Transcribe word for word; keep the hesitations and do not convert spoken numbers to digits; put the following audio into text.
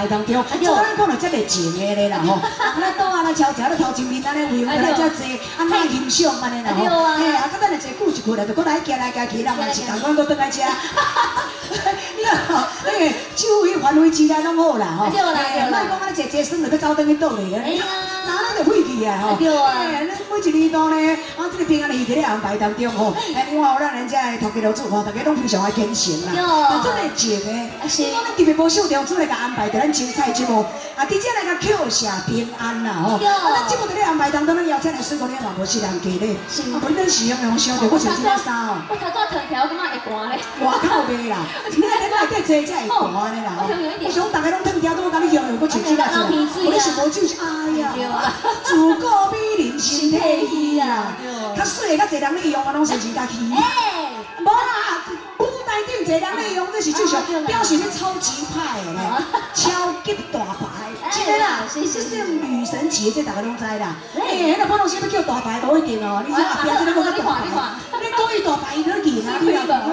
哎，当中，做咱可能真会钱的咧啦吼，咱倒安尼超车咧头前面安尼围，咱遮坐，安尼欣赏安尼啦吼，嘿，啊，今咱来坐久一久啦，就过来行来行去啦，嘛是同款搁倒来吃，你吼，那个手尾反尾之间拢好啦吼，哎，莫讲安尼坐坐算了，搁走倒去倒去，哎呀，那咱就废去啊吼，哎，咱每一年当咧，啊，这个平安的戏在安排当中吼，哎，我有咱人家的头家老主吼，大家拢非常爱虔诚啦，啊，真会情的，我咱特别无想到出来甲安排的。 咱青菜节目，啊，伫遮来甲扣下平安啦吼。啊，咱节目伫咧安排当中，咱邀请来水果咧嘛无是人家咧。是。啊，本来是用用烧着，我穿这件衫哦。我头拄脱条，我感觉会寒咧。外口袂啦，你来咱内底坐才会寒咧啦。我想大家拢脱条，我甲你用用，我穿这件衫。我是无酒，哎呀，自古美人身体虚啦。较水的较侪人咧用，我拢先自家去。哎，无啦。 顶侪人内容，这是就是表示是超级派的啦，超级大牌，真的啦，是算女神级，这大家拢知啦。哎，那个潘老师要叫大牌，无一定哦。你说阿爸这个讲叫大牌，你讲伊大牌，伊都认啊，对啊。